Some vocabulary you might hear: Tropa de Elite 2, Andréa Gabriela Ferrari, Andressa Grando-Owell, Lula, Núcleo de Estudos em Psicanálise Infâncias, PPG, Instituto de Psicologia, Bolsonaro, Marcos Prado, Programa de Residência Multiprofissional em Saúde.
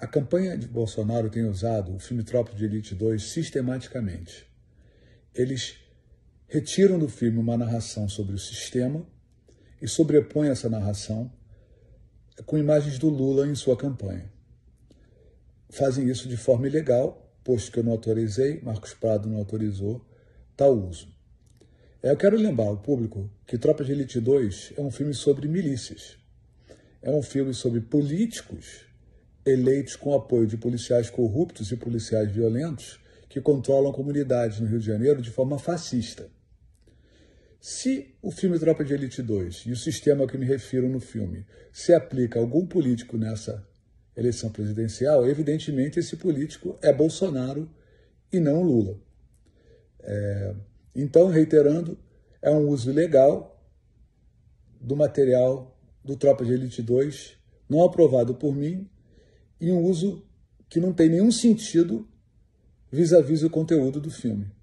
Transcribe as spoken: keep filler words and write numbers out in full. A campanha de Bolsonaro tem usado o filme Tropa de Elite dois sistematicamente. Eles retiram do filme uma narração sobre o sistema e sobrepõem essa narração com imagens do Lula em sua campanha. Fazem isso de forma ilegal, posto que eu não autorizei, Marcos Prado não autorizou tal uso. Eu quero lembrar ao público que Tropa de Elite dois é um filme sobre milícias. É um filme sobre políticos eleitos com apoio de policiais corruptos e policiais violentos que controlam comunidades no Rio de Janeiro de forma fascista. Se o filme Tropa de Elite dois e o sistema a que me refiro no filme se aplica a algum político nessa eleição presidencial, evidentemente esse político é Bolsonaro e não Lula. É, então, reiterando, é um uso ilegal do material do Tropa de Elite dois, não aprovado por mim, e um uso que não tem nenhum sentido vis-à-vis o conteúdo do filme.